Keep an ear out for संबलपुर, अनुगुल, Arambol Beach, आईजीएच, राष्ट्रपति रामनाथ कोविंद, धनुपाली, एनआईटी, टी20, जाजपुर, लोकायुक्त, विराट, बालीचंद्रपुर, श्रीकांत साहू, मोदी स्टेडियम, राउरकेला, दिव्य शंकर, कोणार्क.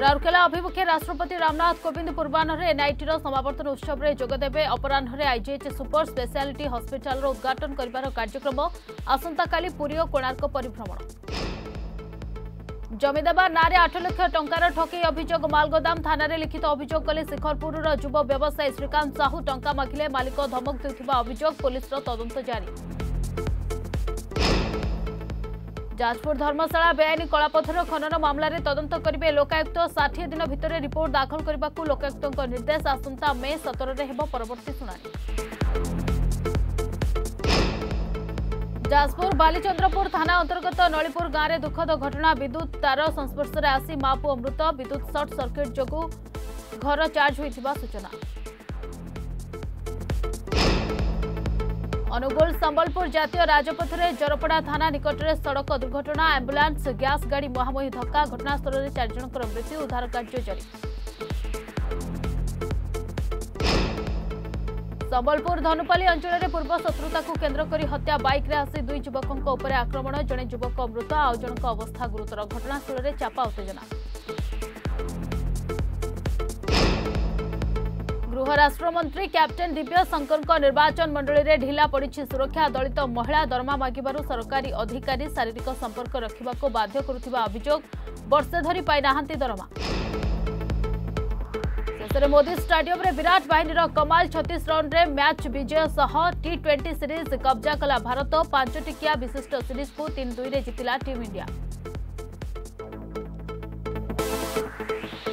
राउरकेला अभिमुखे राष्ट्रपति रामनाथ कोविंद पूर्वाह्न एनआईटी समावर्तन उत्सव में जोगदेवे। अपराह्न आईजीएच सुपर स्पेशलिटी हस्पिटाल उद्घाटन कर कार्यक्रम। आसंताकाली पुरी और कोणार्क परिभ्रमण। जमीदार नारे 8 लाख टंकार ठकेई अभियोग। मालगोदाम थाना में लिखित अभियोग कले शिखरपुर युव व्यवसायी श्रीकांत साहू। टंका मागिले मालिक धमक देउथिबा अभियोग। पुलिस तदंत जारी। जाजपुर धर्मशाला बेआईन कलापथर खनन मामला रे तदंत करिवे लोकायुक्त। 60 दिन भितर रिपोर्ट दाखल करने को लोकायुक्त निर्देश। आसंता मे 17 रे हेबो परवर्ती सुनानी। जाजपुर बालीचंद्रपुर थाना अंतर्गत नळीपुर गाँव में दुखद घटना। विद्युत तार संस्पर्श में आसी माँ पुओ मृत। विद्युत सर्ट सर्किट जोगु घर चार्ज होइथिबा सूचना। अनुगुल संबलपुर जातीय राजपथ रे जरपड़ा थाना निकट में सड़क दुर्घटना। एम्बुलेंस गैस गाड़ी मुहांमुही धक्का। घटनास्थल में 4 जनकर मृत्यु। उद्धार कार्य जारी। संबलपुर धनुपाली अंचल में पूर्व शत्रुता को केन्द्र कर हत्या। बाइक रे आसी 2 युवकों उपर आक्रमण। जड़े युवक मृत आउ जनक अवस्था गुरुतर। घटनास्थल में चापा उत्तेजना। गृह राष्ट्रमंत्री कैप्टेन दिव्य शंकर निर्वाचन मंडली में ढिला पड़ी सुरक्षा। दलित महिला दरमा मागिबारु सरकारी अधिकारी शारीरिक संपर्क रखा को बाध्य करुथिबा अभियोग। वर्षे धरी पाई नाहांती दरमा। शेषे मोदी स्टेडियम रे विराट बाहिनीर कमाल 36 रन रे मैच विजय सह टी20 सीरीज कब्जा कला भारत। 5 टिकिया विशिष्ट सीरीज को 3-2 रे जितिला टीम इंडिया।